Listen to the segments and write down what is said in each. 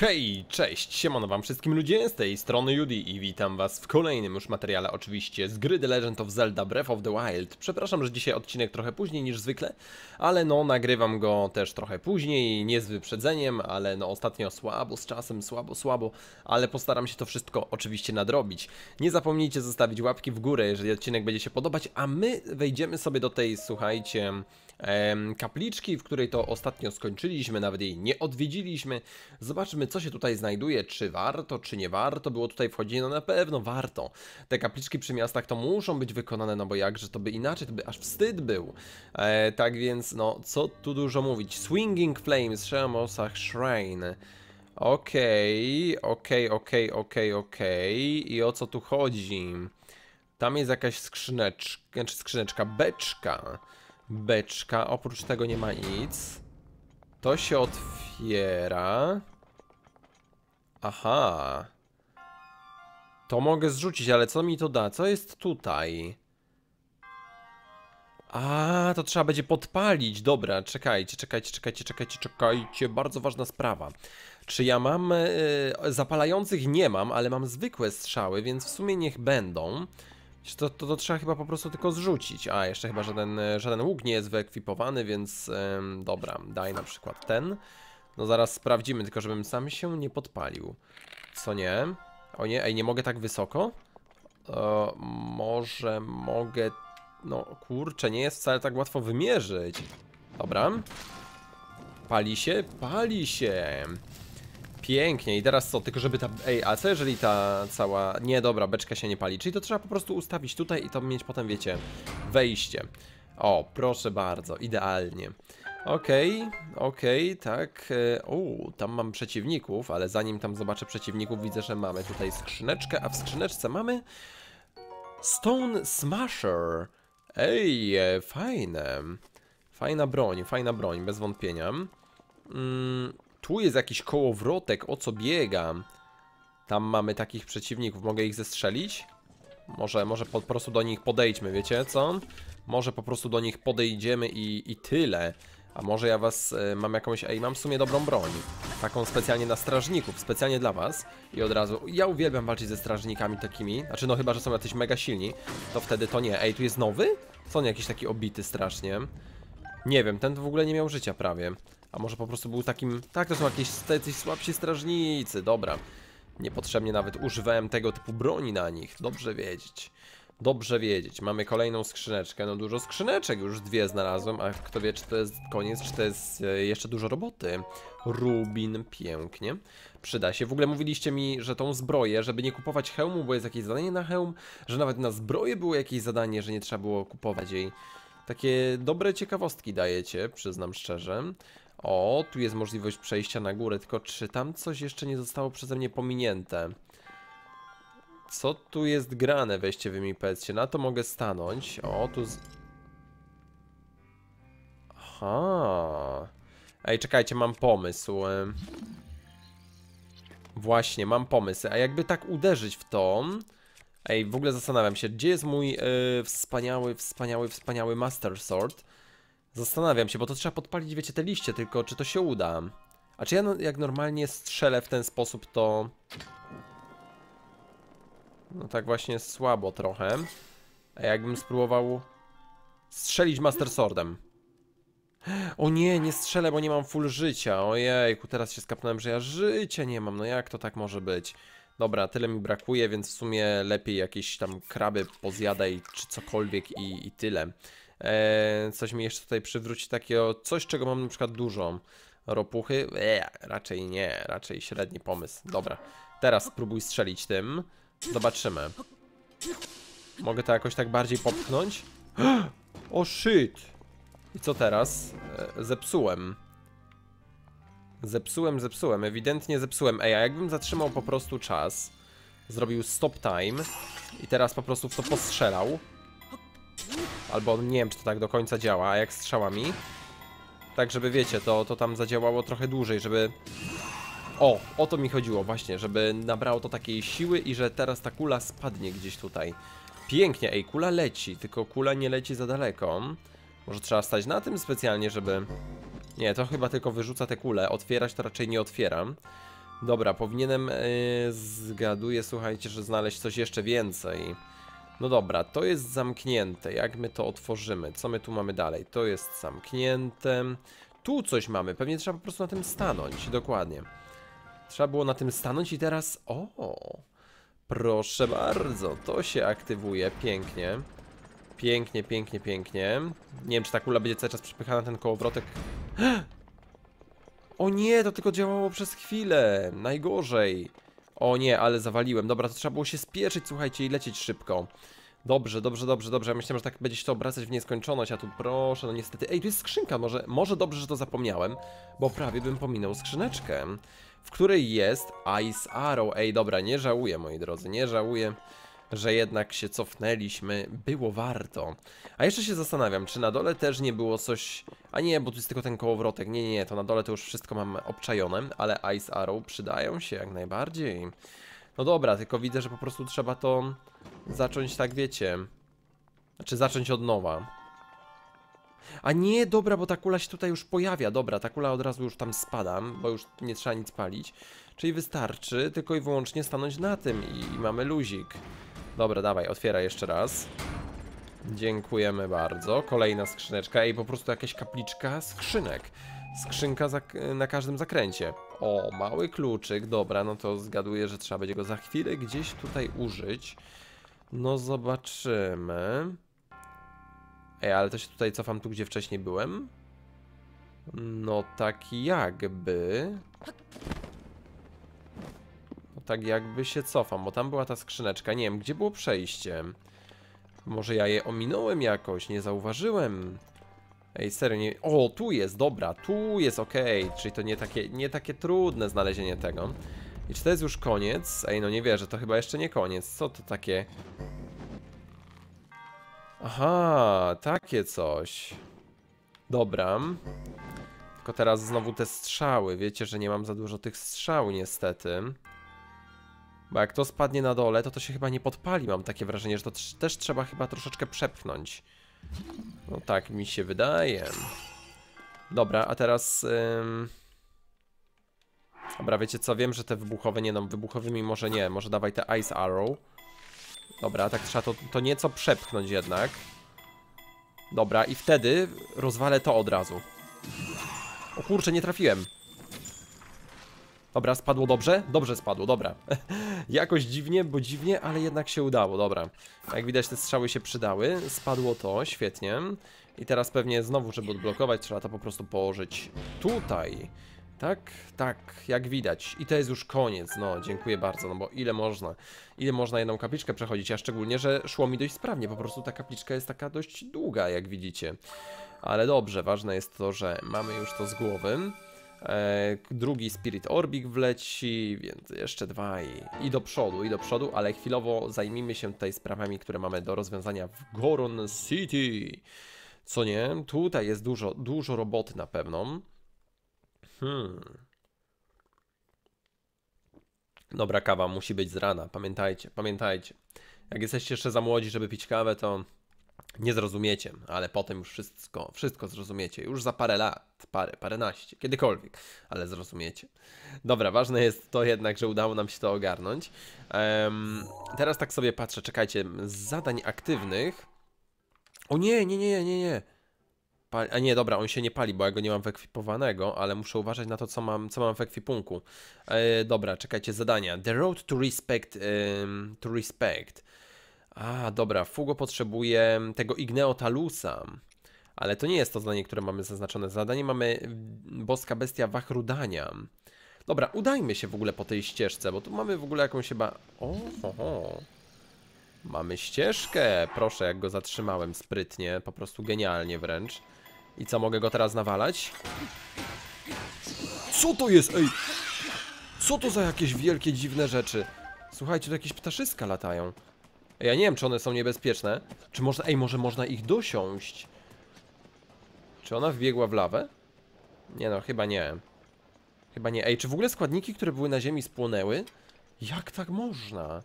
Hej, cześć, siemano wam wszystkim ludzie, z tej strony Yudi i witam was w kolejnym już materiale oczywiście z gry The Legend of Zelda Breath of the Wild. Przepraszam, że dzisiaj odcinek trochę później niż zwykle, ale no nagrywam go też trochę później, nie z wyprzedzeniem, ale no ostatnio słabo, z czasem słabo, ale postaram się to wszystko oczywiście nadrobić. Nie zapomnijcie zostawić łapki w górę, jeżeli odcinek będzie się podobać, a my wejdziemy sobie do tej, słuchajcie, kapliczki, w której to ostatnio skończyliśmy, nawet jej nie odwiedziliśmy. Zobaczmy, co się tutaj znajduje, czy warto, czy nie warto było tutaj wchodzić. No na pewno warto. Te kapliczki przy miastach to muszą być wykonane, no bo jakże to by inaczej, to by aż wstyd był. Tak więc, no, co tu dużo mówić. Swinging Flames, Shamosah Shrine. Okej. I o co tu chodzi? Tam jest jakaś skrzyneczka, znaczy skrzyneczka, beczka. Beczka, oprócz tego nie ma nic. To się otwiera. Aha. To mogę zrzucić, ale co mi to da? Co jest tutaj? A, to trzeba będzie podpalić. Dobra, czekajcie. Bardzo ważna sprawa. Czy ja mam... zapalających nie mam, ale mam zwykłe strzały, więc w sumie niech będą. To trzeba chyba po prostu tylko zrzucić. A, jeszcze chyba żaden łuk nie jest wyekwipowany, więc dobra, daj na przykład ten. No zaraz sprawdzimy, tylko żebym sam się nie podpalił. Co nie? O nie, ej, nie mogę tak wysoko? Może mogę... No kurczę, nie jest wcale tak łatwo wymierzyć. Dobra. Pali się? Pali się! Pięknie. I teraz co? Tylko żeby ta... Ej, a co jeżeli ta cała... Nie, dobra, beczka się nie pali. Czyli to trzeba po prostu ustawić tutaj i to mieć potem, wiecie, wejście. O, proszę bardzo. Idealnie. Okej, tak. Tam mam przeciwników, ale zanim tam zobaczę przeciwników, widzę, że mamy tutaj skrzyneczkę, a w skrzyneczce mamy... Stone Smasher. Ej, fajne. Fajna broń, bez wątpienia. Tu jest jakiś kołowrotek, o co biega. Tam mamy takich przeciwników, mogę ich zestrzelić? Może po prostu do nich podejdźmy, wiecie co? Może po prostu do nich podejdziemy i tyle. A może ja was, mam jakąś, ej, mam w sumie dobrą broń. Taką specjalnie na strażników, specjalnie dla was. I od razu, ja uwielbiam walczyć ze strażnikami takimi. Znaczy no chyba, że są jacyś mega silni. To wtedy to nie, ej, tu jest nowy? Co on jakiś taki obity strasznie? Nie wiem, ten w ogóle nie miał życia prawie. A może po prostu był takim... Tak, to są jakieś słabsi strażnicy, dobra. Niepotrzebnie nawet używałem tego typu broni na nich. Dobrze wiedzieć. Dobrze wiedzieć. Mamy kolejną skrzyneczkę. No dużo skrzyneczek, już dwie znalazłem. A kto wie, czy to jest koniec, czy to jest jeszcze dużo roboty. Rubin, pięknie. Przyda się. W ogóle mówiliście mi, że tą zbroję, żeby nie kupować hełmu, bo jest jakieś zadanie na hełm. Że nawet na zbroję było jakieś zadanie, że nie trzeba było kupować jej. Takie dobre ciekawostki dajecie, przyznam szczerze. O, tu jest możliwość przejścia na górę, tylko czy tam coś jeszcze nie zostało przeze mnie pominięte? Co tu jest grane? Weźcie wy mi powiedzcie, na to mogę stanąć. O, tu z... Aha. Ej, czekajcie, mam pomysł. Właśnie, mam pomysł. A jakby tak uderzyć w to... Ej, w ogóle zastanawiam się, gdzie jest mój wspaniały Master Sword? Zastanawiam się, bo to trzeba podpalić, wiecie, te liście, tylko czy to się uda? A czy ja jak normalnie strzelę w ten sposób, to... No tak właśnie słabo trochę. A jakbym spróbował strzelić Master Swordem? O nie, nie strzelę, bo nie mam full życia. Ojejku, teraz się skapnąłem, że ja życia nie mam. No jak to tak może być? Dobra, tyle mi brakuje, więc w sumie lepiej jakieś tam kraby pozjadaj czy cokolwiek i tyle. Coś mi jeszcze tutaj przywróci takiego, coś czego mam na przykład dużo. Ropuchy? Raczej nie, raczej średni pomysł. Dobra, teraz spróbuj strzelić tym. Zobaczymy. Mogę to jakoś tak bardziej popchnąć? O shit! I co teraz? Zepsułem, ewidentnie zepsułem. Ej, a jakbym zatrzymał po prostu czas, zrobił stop time i teraz po prostu w to postrzelał. Albo nie wiem, czy to tak do końca działa, a jak strzałami. Tak, żeby wiecie, to tam zadziałało trochę dłużej, żeby... O to mi chodziło właśnie, żeby nabrało to takiej siły i że teraz ta kula spadnie gdzieś tutaj. Pięknie, ej, kula leci, tylko kula nie leci za daleko. Może trzeba stać na tym specjalnie, żeby... Nie, to chyba tylko wyrzuca te kule, otwierać to raczej nie otwieram. Dobra, powinienem, zgaduję, słuchajcie, że znaleźć coś jeszcze więcej. No dobra, to jest zamknięte. Jak my to otworzymy? Co my tu mamy dalej? To jest zamknięte. Tu coś mamy. Pewnie trzeba po prostu na tym stanąć. Dokładnie. Trzeba było na tym stanąć i teraz... O! Proszę bardzo. To się aktywuje. Pięknie. Pięknie, pięknie, pięknie. Nie wiem, czy ta kula będzie cały czas przepychana na ten kołowrotek. O nie, to tylko działało przez chwilę. Najgorzej. O nie, ale zawaliłem. Dobra, to trzeba było się spieszyć, słuchajcie, i lecieć szybko. Dobrze, dobrze, dobrze, dobrze. Ja myślałem, że tak będzie się to obracać w nieskończoność, a tu proszę, no niestety... Ej, tu jest skrzynka, może dobrze, że to zapomniałem, bo prawie bym pominął skrzyneczkę, w której jest Ice Arrow. Ej, dobra, nie żałuję, moi drodzy, nie żałuję, że jednak się cofnęliśmy. Było warto. A jeszcze się zastanawiam, czy na dole też nie było coś... A nie, bo tu jest tylko ten kołowrotek. Nie, nie, nie, to na dole to już wszystko mam obczajone, ale Ice Arrow przydają się jak najbardziej. No dobra, tylko widzę, że po prostu trzeba to zacząć, tak wiecie. Znaczy zacząć od nowa. A nie, dobra, bo ta kula się tutaj już pojawia. Dobra, ta kula od razu już tam spada, bo już nie trzeba nic palić. Czyli wystarczy tylko i wyłącznie stanąć na tym i mamy luzik. Dobra, dawaj, otwieraj jeszcze raz. Dziękujemy bardzo. Kolejna skrzyneczka i po prostu jakaś kapliczka skrzynek. Skrzynka na każdym zakręcie. O, mały kluczyk. Dobra, no to zgaduję, że trzeba będzie go za chwilę gdzieś tutaj użyć. No zobaczymy. Ej, ale to się tutaj cofam tu, gdzie wcześniej byłem. No tak jakby... Tak jakby się cofam, bo tam była ta skrzyneczka. Nie wiem, gdzie było przejście. Może ja je ominąłem jakoś, nie zauważyłem. Ej, serio, nie... O, tu jest, dobra, tu jest, okej. Czyli to nie takie trudne znalezienie tego. I czy to jest już koniec? Ej, no nie wierzę, to chyba jeszcze nie koniec. Co to takie? Aha, takie coś. Dobra. Tylko teraz znowu te strzały. Wiecie, że nie mam za dużo tych strzał, niestety. Bo jak to spadnie na dole, to to się chyba nie podpali. Mam takie wrażenie, że to też trzeba chyba troszeczkę przepchnąć. No tak mi się wydaje. Dobra, a teraz... Dobra, wiecie co? Wiem, że te wybuchowe... Nie, no wybuchowymi może nie. Może dawaj te Ice Arrow. Dobra, tak trzeba to nieco przepchnąć jednak. Dobra, i wtedy rozwalę to od razu. O kurczę, nie trafiłem. Dobra, spadło dobrze? Dobrze spadło, dobra. Jakoś dziwnie, bo dziwnie, ale jednak się udało, dobra. Jak widać, te strzały się przydały. Spadło to, świetnie. I teraz pewnie znowu, żeby odblokować, trzeba to po prostu położyć tutaj. Tak, tak, jak widać. I to jest już koniec, no dziękuję bardzo, no bo ile można. Ile można jedną kapliczkę przechodzić, a szczególnie, że szło mi dość sprawnie. Po prostu ta kapliczka jest taka dość długa, jak widzicie. Ale dobrze, ważne jest to, że mamy już to z głowy. Drugi Spirit Orbik wleci, więc jeszcze dwa i do przodu, ale chwilowo zajmijmy się tutaj sprawami, które mamy do rozwiązania w Goron City. Co nie? Tutaj jest dużo roboty na pewno. Dobra, kawa musi być z rana, pamiętajcie, pamiętajcie. Jak jesteście jeszcze za młodzi, żeby pić kawę, to nie zrozumiecie, ale potem już wszystko zrozumiecie. Już za parę lat, paręnaście, kiedykolwiek, ale zrozumiecie. Dobra, ważne jest to jednak, że udało nam się to ogarnąć. Teraz tak sobie patrzę, czekajcie, z zadań aktywnych... O nie. A nie, dobra, on się nie pali, bo ja go nie mam wyekwipowanego, ale muszę uważać na to, co mam w ekwipunku. Dobra, czekajcie, zadania. The Road to Respect... A, dobra, Fugo potrzebuje tego Igneotalusa. Ale to nie jest to zadanie, które mamy zaznaczone. Zadanie mamy Boska Bestia Vah Rudania. Dobra, udajmy się w ogóle po tej ścieżce, bo tu mamy w ogóle jakąś chyba... Oho. Mamy ścieżkę. Proszę, jak go zatrzymałem sprytnie. Po prostu genialnie wręcz. I co, mogę go teraz nawalać? Co to jest? Ej! Co to za jakieś wielkie, dziwne rzeczy? Słuchajcie, tu jakieś ptaszyska latają. Ja nie wiem, czy one są niebezpieczne. Czy można... Ej, może można ich dosiąść? Czy ona wbiegła w lawę? Nie no, chyba nie. Chyba nie. Ej, czy w ogóle składniki, które były na ziemi, spłonęły? Jak tak można?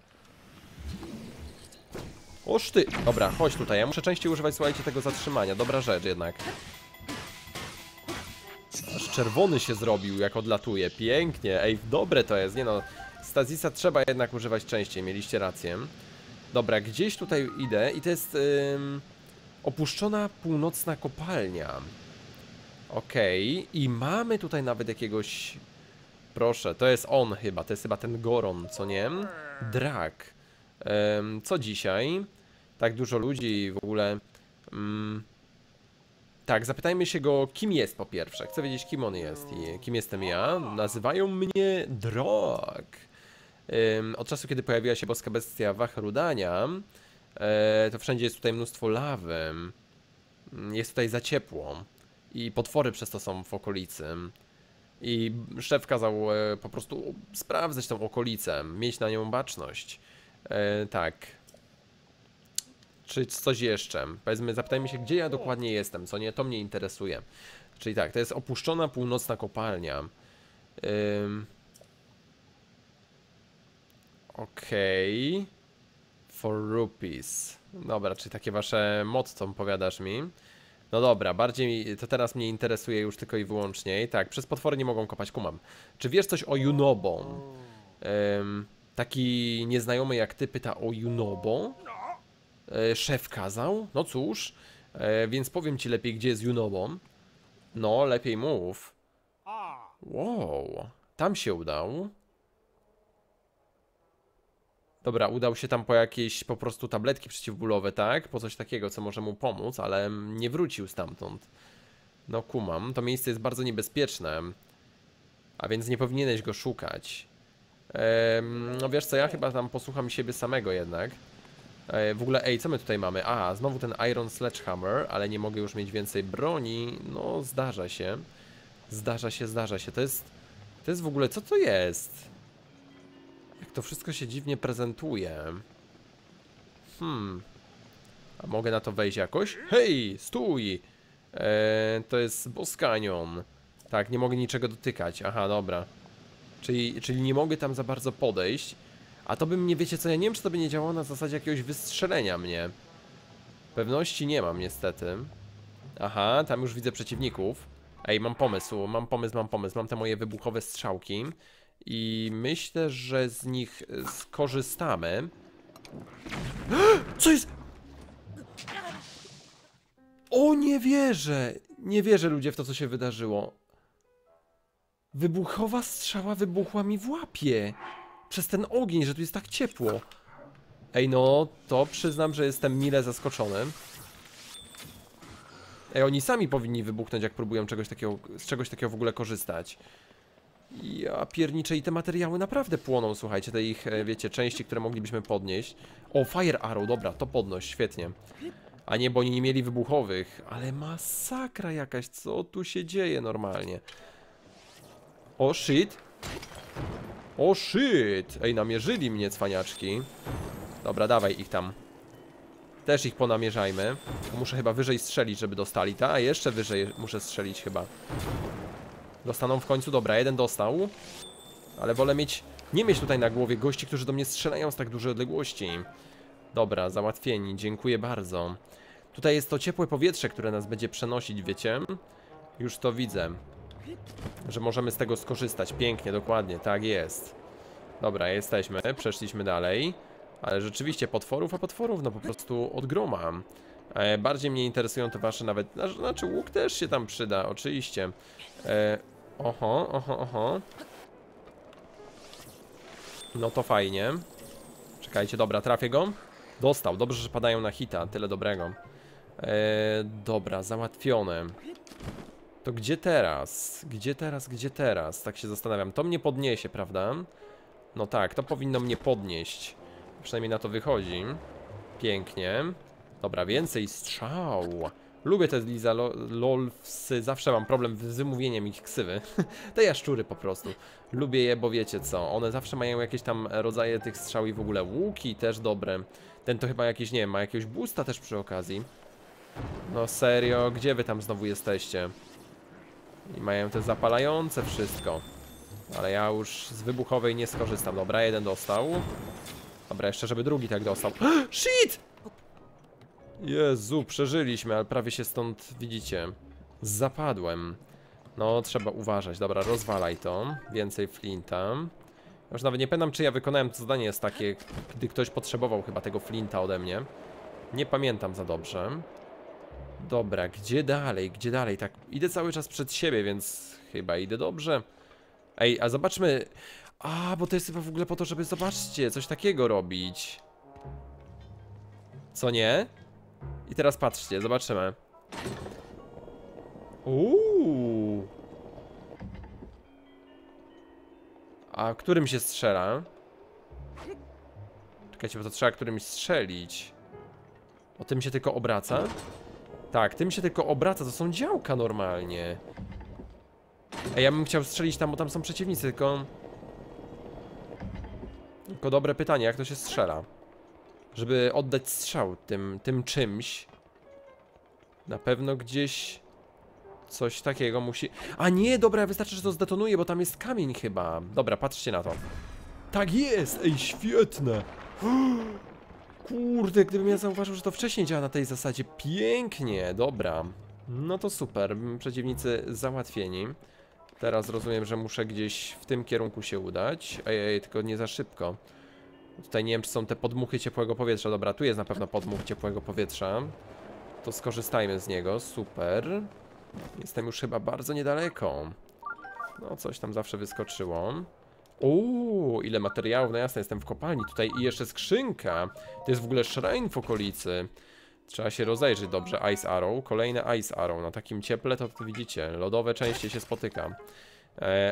Oż ty! Dobra, chodź tutaj. Ja muszę częściej używać, słuchajcie, tego zatrzymania. Dobra rzecz jednak. Aż czerwony się zrobił, jak odlatuje. Pięknie. Ej, dobre to jest. Nie no, Stasisa trzeba jednak używać częściej. Mieliście rację. Dobra, gdzieś tutaj idę i to jest opuszczona północna kopalnia. Okej. I mamy tutaj nawet jakiegoś... Proszę, to jest on chyba. To jest chyba ten Goron, co nie? Drag. Co dzisiaj? Tak dużo ludzi w ogóle... Tak, zapytajmy się go, kim jest po pierwsze. Chcę wiedzieć, kim on jest i kim jestem ja. Nazywają mnie Drag. Od czasu, kiedy pojawiła się boska bestia Vah Rudania, to wszędzie jest tutaj mnóstwo lawy. Jest tutaj za ciepło. I potwory przez to są w okolicy. I szef kazał po prostu sprawdzać tą okolicę, mieć na nią baczność. Tak. Czy coś jeszcze? Powiedzmy, zapytajmy się, gdzie ja dokładnie jestem, co nie? To mnie interesuje. Czyli tak, to jest opuszczona północna kopalnia. Okej. For rupees. Dobra, czyli takie wasze motto powiadasz mi. No dobra, bardziej to teraz mnie interesuje już tylko i wyłącznie. Tak, przez potwory nie mogą kopać, kumam. Czy wiesz coś o Yunobo? Taki nieznajomy jak ty pyta o Yunobo? Szef kazał? No cóż, więc powiem ci lepiej, gdzie jest Yunobo. No, lepiej mów. Wow, tam się udał. Dobra, udał się tam po jakieś po prostu tabletki przeciwbólowe, tak? Po coś takiego, co może mu pomóc, ale nie wrócił stamtąd. No kumam, to miejsce jest bardzo niebezpieczne. A więc nie powinieneś go szukać. No wiesz co, ja chyba tam posłucham siebie samego jednak. W ogóle, ej, co my tutaj mamy? A, znowu ten Iron Sledgehammer, ale nie mogę już mieć więcej broni. No, zdarza się. Zdarza się. To jest w ogóle, co to jest? Jak to wszystko się dziwnie prezentuje. A mogę na to wejść jakoś? Hej, stój! To jest boskanion. Tak, nie mogę niczego dotykać. Aha, dobra. Czyli nie mogę tam za bardzo podejść. A to by mnie, wiecie co, ja nie wiem, czy to by nie działało na zasadzie jakiegoś wystrzelenia mnie. Pewności nie mam niestety. Aha, tam już widzę przeciwników. Ej, mam pomysł. Mam te moje wybuchowe strzałki. I myślę, że z nich skorzystamy. Co jest? O, nie wierzę! Nie wierzę, ludzie, w to, co się wydarzyło. Wybuchowa strzała wybuchła mi w łapie. Przez ten ogień, że tu jest tak ciepło. Ej, no, to przyznam, że jestem mile zaskoczony. Ej, oni sami powinni wybuchnąć, jak próbują z czegoś takiego w ogóle korzystać. Ja pierniczę, i te materiały naprawdę płoną, słuchajcie, te ich, wiecie, części, które moglibyśmy podnieść. O, Fire Arrow, dobra, to podnoś, świetnie. A nie, bo oni nie mieli wybuchowych. Ale masakra jakaś, co tu się dzieje normalnie. O, shit. O, shit. Ej, namierzyli mnie, cwaniaczki. Dobra, dawaj ich tam. Też ich ponamierzajmy. Muszę chyba wyżej strzelić, żeby dostali, ta? A jeszcze wyżej muszę strzelić chyba. Dostaną w końcu, dobra, jeden dostał. Ale wolę nie mieć tutaj na głowie gości, którzy do mnie strzelają z tak dużej odległości. Dobra, załatwieni, dziękuję bardzo. Tutaj jest to ciepłe powietrze, które nas będzie przenosić, wiecie? Już to widzę. Że możemy z tego skorzystać, pięknie, dokładnie, tak jest. Dobra, jesteśmy, przeszliśmy dalej. Ale rzeczywiście potworów, no po prostu od groma. Bardziej mnie interesują te wasze nawet, znaczy łuk też się tam przyda, oczywiście. Oho. No to fajnie. Czekajcie, dobra, trafię go. Dostał, dobrze, że padają na hita, tyle dobrego. Dobra, załatwione. To gdzie teraz? Gdzie teraz? Tak się zastanawiam, to mnie podniesie, prawda? No tak, to powinno mnie podnieść. Przynajmniej na to wychodzi. Pięknie. Dobra, więcej strzał. Lubię te Lizalolfsy, zawsze mam problem z wymówieniem ich ksywy. Te jaszczury po prostu. Lubię je, bo wiecie co, one zawsze mają jakieś tam rodzaje tych strzał i w ogóle łuki też dobre. Ten to chyba jakiś, nie wiem, ma jakiegoś boosta też przy okazji. No serio, gdzie wy tam znowu jesteście? I mają te zapalające wszystko. Ale ja już z wybuchowej nie skorzystam. Dobra, jeden dostał. Dobra, jeszcze żeby drugi tak dostał. Shit! Jezu, przeżyliśmy, ale prawie się stąd, widzicie, zapadłem. No, trzeba uważać. Dobra, rozwalaj to. Więcej flinta. Już nawet nie pamiętam, czy ja wykonałem to zadanie jest takie, gdy ktoś potrzebował chyba tego flinta ode mnie. Nie pamiętam za dobrze. Dobra, gdzie dalej? Gdzie dalej? Tak, idę cały czas przed siebie, więc chyba idę dobrze. Ej, a zobaczmy... A, bo to jest chyba w ogóle po to, żeby, zobaczcie, coś takiego robić. Co nie? I teraz patrzcie, zobaczymy. Uuu. A którym się strzela? Czekajcie, bo to trzeba którymś strzelić. O, tym się tylko obraca? Tak, tym się tylko obraca, to są działka normalnie. Ej, ja bym chciał strzelić tam, bo tam są przeciwnicy, tylko... Tylko dobre pytanie, jak to się strzela? Żeby oddać strzał tym czymś. Na pewno gdzieś... Coś takiego musi... A nie, dobra, wystarczy, że to zdetonuje, bo tam jest kamień chyba. Dobra, patrzcie na to. Tak jest! Ej, świetne! Kurde, gdybym ja zauważył, że to wcześniej działa na tej zasadzie. Pięknie, dobra. No to super, przeciwnicy załatwieni. Teraz rozumiem, że muszę gdzieś w tym kierunku się udać. Ej, tylko nie za szybko. Tutaj nie wiem, czy są te podmuchy ciepłego powietrza. Dobra, tu jest na pewno podmuch ciepłego powietrza. To skorzystajmy z niego, super. Jestem już chyba bardzo niedaleko. No, coś tam zawsze wyskoczyło. Uuu, ile materiałów, no jasne, jestem w kopalni tutaj i jeszcze skrzynka. To jest w ogóle shrine w okolicy. Trzeba się rozejrzeć dobrze. Ice Arrow, kolejne Ice Arrow. Na takim cieple to widzicie, lodowe częściej się spotyka.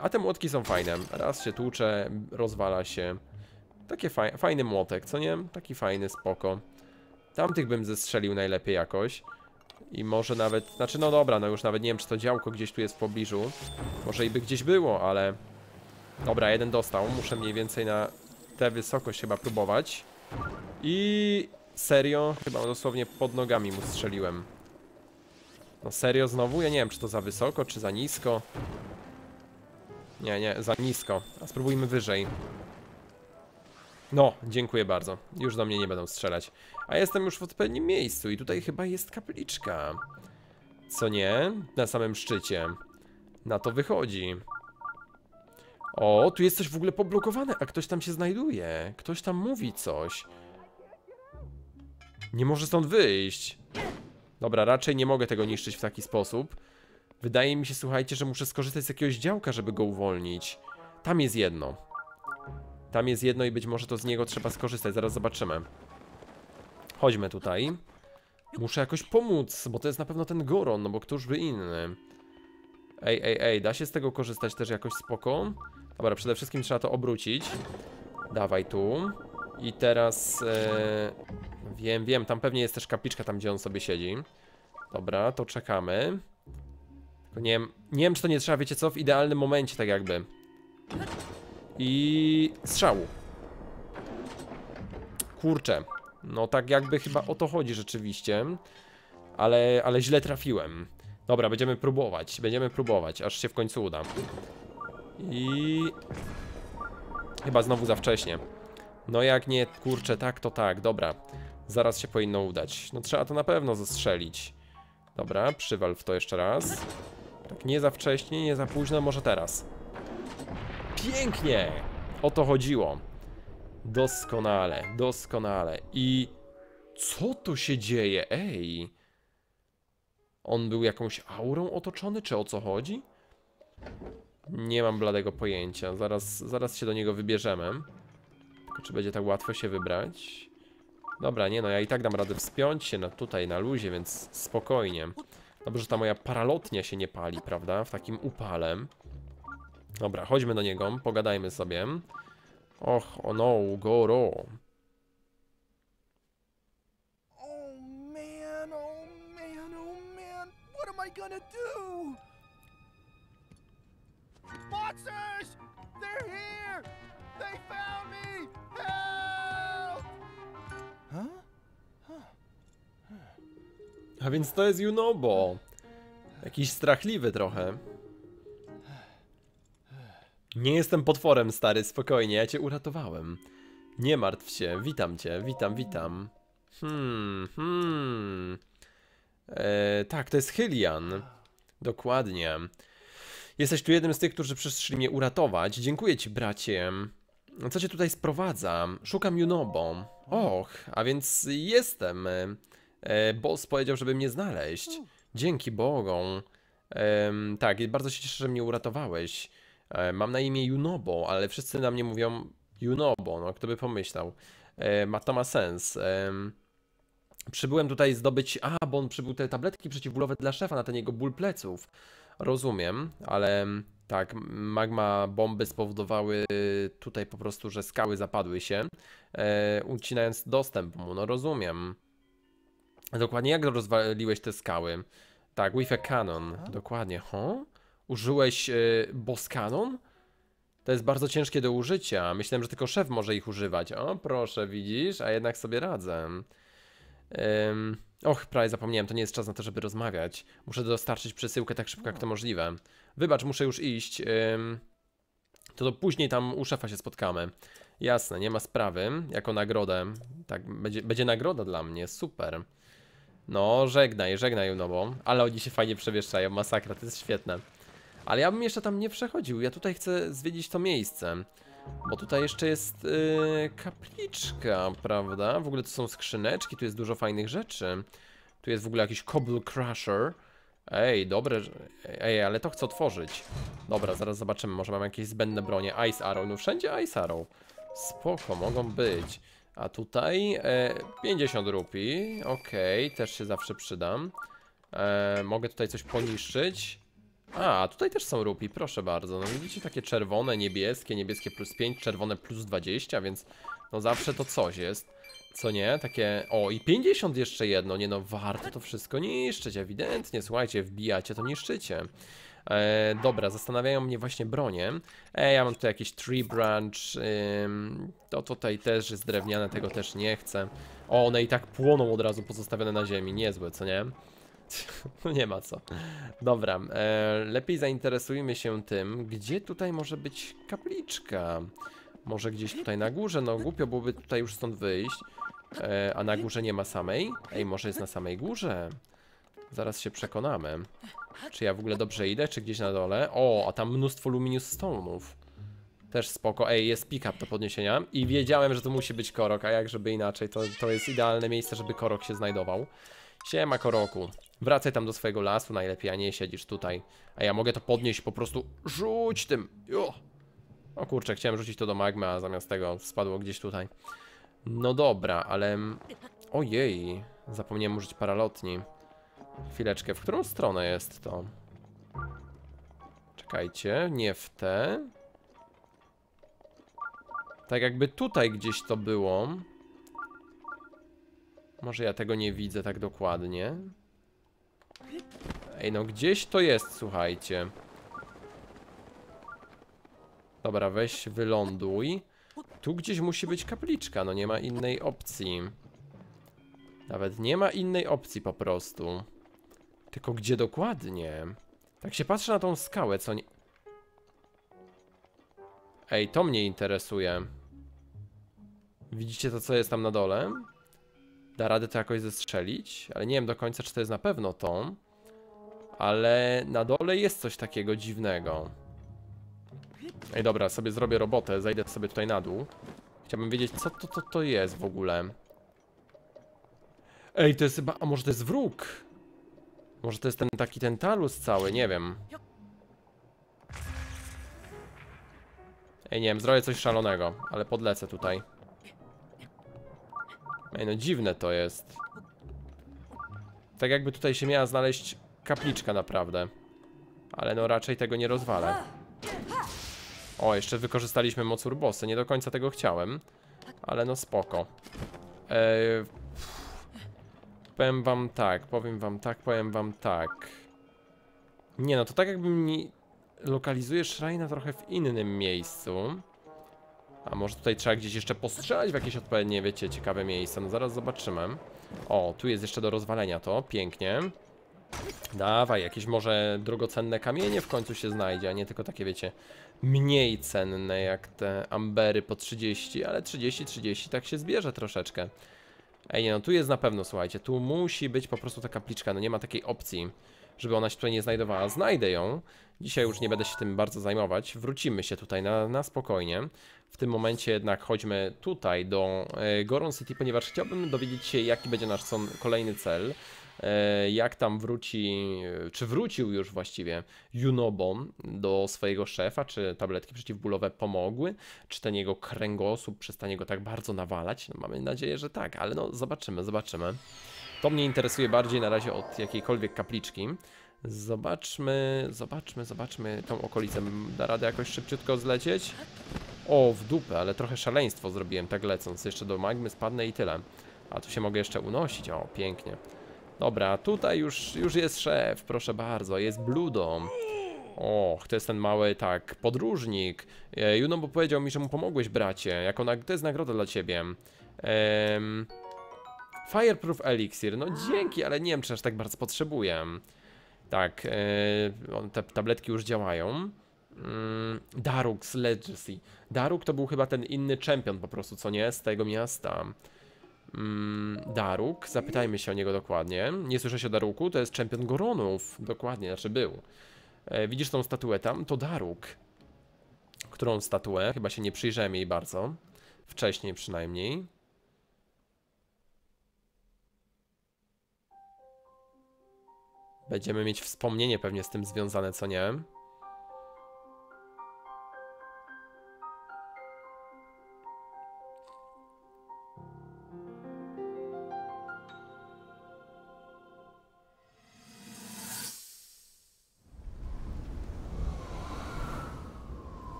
A te młotki są fajne. Raz się tłucze, rozwala się. Takie fajny młotek, co nie? Taki fajny, spoko. Tamtych bym zestrzelił najlepiej jakoś. I może nawet, znaczy no dobra, no już nawet nie wiem, czy to działko gdzieś tu jest w pobliżu. Może i by gdzieś było, ale... Dobra, jeden dostał, muszę mniej więcej na tę wysokość chyba próbować. I... Serio? Chyba dosłownie pod nogami mu strzeliłem. No serio znowu? Ja nie wiem, czy to za wysoko, czy za nisko. Nie, za nisko. A spróbujmy wyżej. No, dziękuję bardzo. Już do mnie nie będą strzelać. A jestem już w odpowiednim miejscu i tutaj chyba jest kapliczka. Co nie? Na samym szczycie. Na to wychodzi. O, tu jest coś w ogóle poblokowane, a ktoś tam się znajduje. Ktoś tam mówi coś. Nie może stąd wyjść. Dobra, raczej nie mogę tego niszczyć w taki sposób. Wydaje mi się, słuchajcie, że muszę skorzystać z jakiegoś działka, żeby go uwolnić. Tam jest jedno. Tam jest jedno i być może to z niego trzeba skorzystać. Zaraz zobaczymy. Chodźmy tutaj. Muszę jakoś pomóc, bo to jest na pewno ten Goron, no bo któż by inny. Ej, da się z tego korzystać też jakoś spoko? Dobra, przede wszystkim trzeba to obrócić. Dawaj tu. I teraz... Wiem, tam pewnie jest też kapliczka, tam gdzie on sobie siedzi. Dobra, to czekamy. Tylko nie wiem, czy to nie trzeba, wiecie co, w idealnym momencie tak jakby. I... strzału. Kurczę. No tak jakby chyba o to chodzi rzeczywiście. Ale źle trafiłem. Dobra, będziemy próbować, aż się w końcu uda. I... Chyba znowu za wcześnie. No jak nie, kurczę, tak to tak, dobra. Zaraz się powinno udać. No trzeba to na pewno zestrzelić. Dobra, przywal w to jeszcze raz. Tak, nie za wcześnie, nie za późno, może teraz. Pięknie! O to chodziło. Doskonale, doskonale. I... Co tu się dzieje? Ej! On był jakąś aurą otoczony, czy o co chodzi? Nie mam bladego pojęcia. Zaraz się do niego wybierzemy. Tylko czy będzie tak łatwo się wybrać? Dobra, nie no, ja i tak dam radę wspiąć się tutaj na luzie, więc spokojnie. Dobrze, że ta moja paralotnia się nie pali, prawda? W takim upale. Dobra, chodźmy do niego, pogadajmy sobie. Och, oh no, Goro. Oh man, what am I gonna do? Monsters! They're here! They found me! Help! Huh? A więc to jest Yunobo. Jakiś strachliwy trochę. Nie jestem potworem, stary, spokojnie, ja cię uratowałem. Nie martw się, witam cię, witam. Tak, to jest Hylian. Dokładnie. Jesteś tu jednym z tych, którzy przyszli mnie uratować. Dziękuję ci, bracie. Co cię tutaj sprowadza? Szukam Yunobo. Och, a więc jestem. Boss powiedział, żeby mnie znaleźć. Dzięki Bogom. Tak, bardzo się cieszę, że mnie uratowałeś. Mam na imię Yunobo, ale wszyscy na mnie mówią Yunobo, no kto by pomyślał. To ma sens. Przybyłem tutaj zdobyć... A, bo on przybył te tabletki przeciwbólowe dla szefa na ten jego ból pleców. Rozumiem, ale tak, magma bomby spowodowały tutaj po prostu, że skały zapadły się, ucinając dostęp mu, no rozumiem. Dokładnie jak rozwaliłeś te skały? Tak, with a cannon, dokładnie, Użyłeś boss cannon? To jest bardzo ciężkie do użycia, myślałem, że tylko szef może ich używać. O, proszę, widzisz, a jednak sobie radzę. Och, prawie zapomniałem, to nie jest czas na to, żeby rozmawiać. Muszę dostarczyć przesyłkę tak szybko, jak to możliwe. Wybacz, muszę już iść. To później tam u szefa się spotkamy. Jasne, nie ma sprawy. Jako nagrodę. Tak, będzie nagroda dla mnie, super. No, żegnaj, Yunobo. Ale oni się fajnie przewieszczają, masakra, to jest świetne. Ale ja bym jeszcze tam nie przechodził, ja tutaj chcę zwiedzić to miejsce. Bo tutaj jeszcze jest kapliczka, prawda? W ogóle tu są skrzyneczki, tu jest dużo fajnych rzeczy. Tu jest w ogóle jakiś Cobble Crusher. Ej, dobre... Ej, ale to chcę otworzyć. Dobra, zaraz zobaczymy, może mam jakieś zbędne bronie. Ice Arrow, no wszędzie Ice Arrow. Spoko, mogą być. A tutaj 50 rupii, okej, też się zawsze przydam. Mogę tutaj coś poniszczyć. A, tutaj też są rupii, proszę bardzo. No widzicie, takie czerwone, niebieskie, niebieskie +5, czerwone +20, więc no zawsze to coś jest. Co nie? Takie... O, i 50 jeszcze jedno, nie no, warto to wszystko niszczyć, ewidentnie, słuchajcie, wbijacie, to niszczycie. Dobra, zastanawiają mnie właśnie bronie. Ja mam tutaj jakiś tree branch, to tutaj też jest drewniane, tego też nie chcę. O, one i tak płoną od razu, pozostawione na ziemi, niezłe, co nie? No nie ma co. Dobra, lepiej zainteresujmy się tym, gdzie tutaj może być kapliczka. Może gdzieś tutaj na górze, no głupio byłoby tutaj już stąd wyjść. A na górze nie ma samej? Ej, może jest na samej górze? Zaraz się przekonamy. Czy ja w ogóle dobrze idę, czy gdzieś na dole? O, a tam mnóstwo Luminous Stone'ów. Też spoko, ej, jest pick-up do podniesienia. I wiedziałem, że to musi być korok, a jak żeby inaczej, to jest idealne miejsce, żeby korok się znajdował. Siema, koroku. Wracaj tam do swojego lasu najlepiej, a nie siedzisz tutaj. A ja mogę to podnieść, po prostu rzuć tym. O kurczę, chciałem rzucić to do magmy, a zamiast tego spadło gdzieś tutaj. No dobra, ale... Ojej, zapomniałem użyć paralotni. Chwileczkę, w którą stronę jest to? Czekajcie, nie w tę. Tak jakby tutaj gdzieś to było. Może ja tego nie widzę tak dokładnie. Ej, no gdzieś to jest, słuchajcie. Dobra, weź wyląduj. Tu gdzieś musi być kapliczka, no nie ma innej opcji. Nawet nie ma innej opcji po prostu. Tylko gdzie dokładnie? Tak się patrzę na tą skałę, co nie... Ej, to mnie interesuje. Widzicie to, co jest tam na dole? Da radę to jakoś zestrzelić, ale nie wiem do końca, czy to jest na pewno to. Ale na dole jest coś takiego dziwnego. Ej, dobra, sobie zrobię robotę, zajdę sobie tutaj na dół. Chciałbym wiedzieć, co to jest w ogóle. Ej, to jest chyba... A może to jest wróg? Może to jest ten taki tentalus cały, nie wiem. Ej, nie wiem, zrobię coś szalonego, ale podlecę tutaj. Ej, no dziwne to jest. Tak jakby tutaj się miała znaleźć kapliczka naprawdę. Ale no raczej tego nie rozwalę. O, jeszcze wykorzystaliśmy moc urbosy. Nie do końca tego chciałem. Ale no spoko. Powiem wam tak. Nie no, to tak jakby mi lokalizuje Shrine'a trochę w innym miejscu. A może tutaj trzeba gdzieś jeszcze postrzelać w jakieś odpowiednie, wiecie, ciekawe miejsca. No zaraz zobaczymy. O, tu jest jeszcze do rozwalenia to. Pięknie. Dawaj, jakieś może drogocenne kamienie w końcu się znajdzie, a nie tylko takie, wiecie, mniej cenne jak te ambery po 30, ale 30 tak się zbierze troszeczkę. Ej, nie no, tu jest na pewno, słuchajcie, tu musi być po prostu ta kapliczka, no nie ma takiej opcji. żeby ona się tutaj nie znajdowała. Znajdę ją. Dzisiaj już nie będę się tym bardzo zajmować. Wrócimy się tutaj na spokojnie. W tym momencie jednak chodźmy tutaj do Goron City, ponieważ chciałbym dowiedzieć się, jaki będzie nasz kolejny cel. Jak tam wróci, czy wrócił już właściwie Yunobo do swojego szefa, czy tabletki przeciwbólowe pomogły, czy ten jego kręgosłup przestanie go tak bardzo nawalać. No, mamy nadzieję, że tak, ale no zobaczymy, zobaczymy. To mnie interesuje bardziej na razie od jakiejkolwiek kapliczki. Zobaczmy tą okolicę. Da radę jakoś szybciutko zlecieć? O, w dupę, ale trochę szaleństwo zrobiłem tak lecąc. Jeszcze do magmy spadnę i tyle. A tu się mogę jeszcze unosić, o, pięknie. Dobra, tutaj już jest szef, proszę bardzo, jest Bludom. Och, to jest ten mały, tak, podróżnik. Yunobo powiedział mi, że mu pomogłeś, bracie, jako to jest nagroda dla ciebie. Fireproof Elixir, no dzięki, ale nie wiem, czy aż tak bardzo potrzebuję. Tak, te tabletki już działają. Daruk z Legacy. Daruk to był chyba ten inny czempion po prostu, co nie, z tego miasta. Daruk, zapytajmy się o niego dokładnie. Nie słyszę się o Daruku, to jest czempion Goronów. Dokładnie, znaczy był. Widzisz tą statuę tam? To Daruk. Którą statuę? Chyba się nie przyjrzałem jej bardzo. Wcześniej przynajmniej. Będziemy mieć wspomnienie pewnie z tym związane, co nie?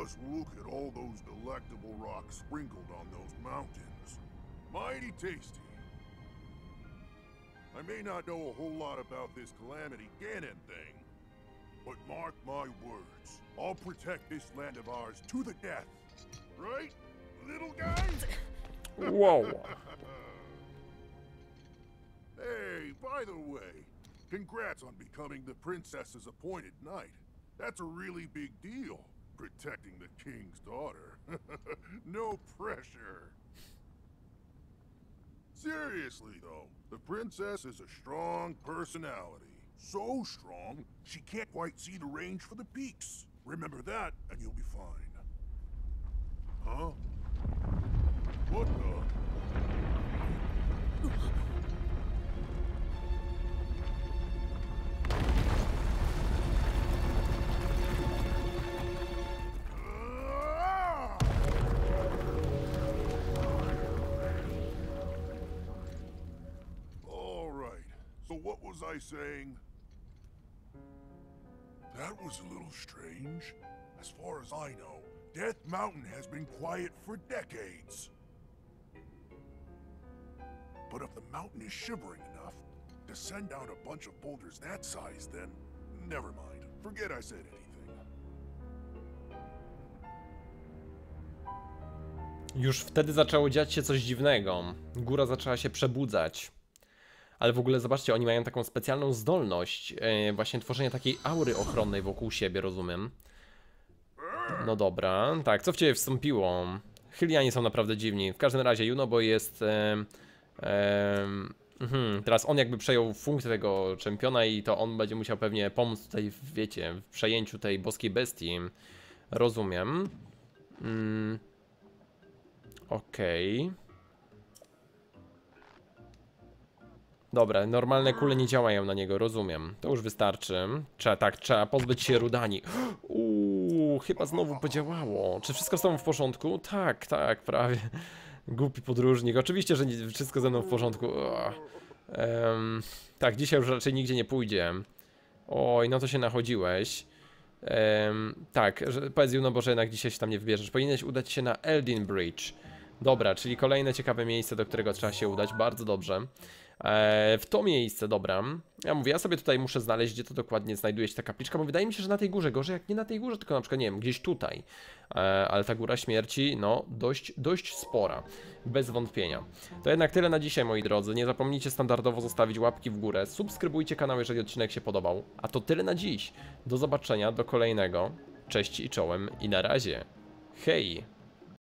Just look at all those delectable rocks sprinkled on those mountains. Mighty tasty. I may not know a whole lot about this Calamity Ganon thing, but mark my words, I'll protect this land of ours to the death. Right, little guy? Whoa. Hey, by the way, congrats on becoming the princess's appointed knight. That's a really big deal. Protecting the king's daughter. No pressure. Seriously though, the princess is a strong personality. So strong, she can't quite see the range for the peaks. Remember that, and you'll be fine. Huh? What the? What was I saying? That was a little strange. As far as I know, Death Mountain has been quiet for decades. But if the mountain is shivering enough to send out a bunch of boulders that size, then never mind. Forget I said anything. Już wtedy zaczęło dziać się coś dziwnego. Góra zaczęła się przebudzać. Ale w ogóle zobaczcie, oni mają taką specjalną zdolność właśnie tworzenia takiej aury ochronnej wokół siebie, rozumiem. No dobra, tak, co w ciebie wstąpiło? Hylianie są naprawdę dziwni. W każdym razie Yunobo jest... teraz on jakby przejął funkcję tego czempiona i to on będzie musiał pewnie pomóc tutaj, wiecie, w przejęciu tej boskiej bestii. Rozumiem. Okej. Dobra, normalne kule nie działają na niego, rozumiem. To już wystarczy. Trzeba pozbyć się Rudanii. Uuu, chyba znowu podziałało. Czy wszystko z tobą w porządku? Tak, tak, prawie. Głupi podróżnik. Oczywiście, że nie, wszystko ze mną w porządku. Tak, dzisiaj już raczej nigdzie nie pójdzie. Oj, no to się nachodziłeś. Tak, powiedz Yunobo, że jednak dzisiaj się tam nie wybierzesz. Powinieneś udać się na Eldin Bridge. Dobra, czyli kolejne ciekawe miejsce, do którego trzeba się udać. Bardzo dobrze. W to miejsce, dobra. Ja mówię, ja sobie tutaj muszę znaleźć, gdzie to dokładnie znajduje się ta kapliczka, bo wydaje mi się, że na tej górze, gorzej jak nie na tej górze, tylko na przykład, nie wiem, gdzieś tutaj. Ale ta góra śmierci, no, dość spora, bez wątpienia. To jednak tyle na dzisiaj, moi drodzy. Nie zapomnijcie standardowo zostawić łapki w górę, subskrybujcie kanał, jeżeli odcinek się podobał. A to tyle na dziś. Do zobaczenia, do kolejnego. Cześć i czołem i na razie. Hej!